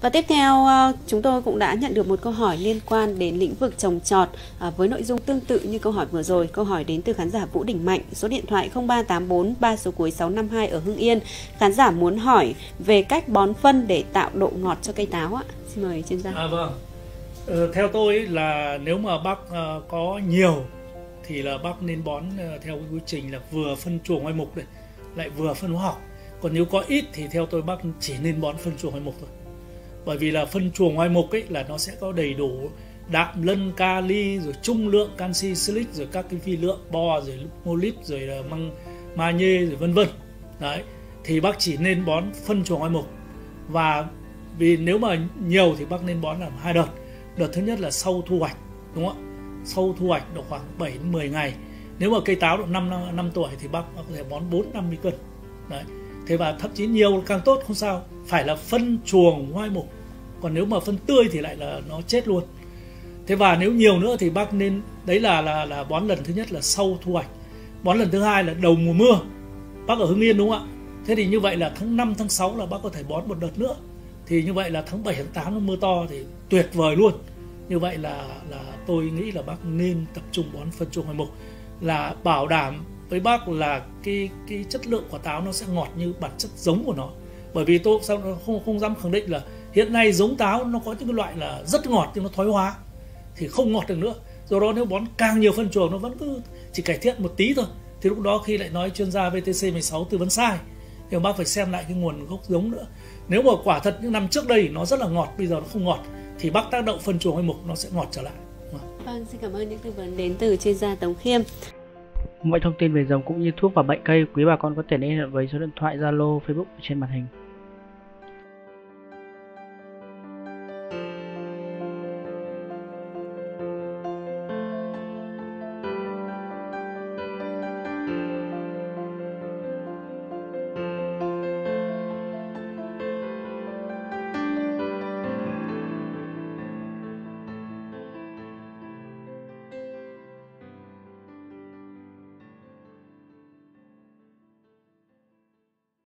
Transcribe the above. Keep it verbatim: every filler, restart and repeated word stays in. Và tiếp theo, chúng tôi cũng đã nhận được một câu hỏi liên quan đến lĩnh vực trồng trọt với nội dung tương tự như câu hỏi vừa rồi. Câu hỏi đến từ khán giả Vũ Đình Mạnh, số điện thoại không ba tám bốn ba số cuối sáu năm hai ở Hưng Yên. Khán giả muốn hỏi về cách bón phân để tạo độ ngọt cho cây táo ạ. Xin mời chuyên gia. À, vâng. Ừ, theo tôi là nếu mà bác uh, có nhiều thì là bác nên bón uh, theo quy trình là vừa phân chuồng hoai mục này, lại vừa phân hóa học. Còn nếu có ít thì theo tôi bác chỉ nên bón phân chuồng hoai mục thôi. Bởi vì là phân chuồng hoai mục ấy là nó sẽ có đầy đủ đạm, lân, kali, rồi trung lượng canxi, silic, rồi các cái vi lượng bo, rồi molip, rồi là măng, magie, rồi vân vân. Đấy, thì bác chỉ nên bón phân chuồng hoai mục. Và vì nếu mà nhiều thì bác nên bón làm hai đợt. Đợt thứ nhất là sau thu hoạch, đúng không ạ? Sau thu hoạch độ khoảng bảy đến mười ngày. Nếu mà cây táo độ năm năm tuổi thì bác có thể bón bốn năm mươi cân. Đấy. Thế và thậm chí nhiều càng tốt, không sao, phải là phân chuồng hoai mục. Còn nếu mà phân tươi thì lại là nó chết luôn. Thế và nếu nhiều nữa thì bác nên, đấy là là là bón lần thứ nhất là sau thu hoạch. Bón lần thứ hai là đầu mùa mưa. Bác ở Hưng Yên đúng không ạ? Thế thì như vậy là tháng năm tháng sáu là bác có thể bón một đợt nữa. Thì như vậy là tháng bảy tháng tám nó mưa to thì tuyệt vời luôn. Như vậy là là tôi nghĩ là bác nên tập trung bón phân chuồng hoai mục, là bảo đảm với bác là cái cái chất lượng quả táo nó sẽ ngọt như bản chất giống của nó. Bởi vì tôi sao không không dám khẳng định là hiện nay giống táo nó có những cái loại là rất ngọt nhưng nó thoái hóa thì không ngọt được nữa. Do đó nếu bón càng nhiều phân chuồng nó vẫn cứ chỉ cải thiện một tí thôi, thì lúc đó khi lại nói chuyên gia V T C mười sáu tư vấn sai. Thì bác phải xem lại cái nguồn gốc giống nữa. Nếu mà quả thật những năm trước đây nó rất là ngọt, bây giờ nó không ngọt, thì bác tác động phân chuồng hoai mục nó sẽ ngọt trở lại. Vâng, xin cảm ơn những tư vấn đến từ chuyên gia Tống Khiêm. Mọi thông tin về giống cũng như thuốc và bệnh cây, quý bà con có thể liên hệ với số điện thoại Zalo, Facebook trên màn hình.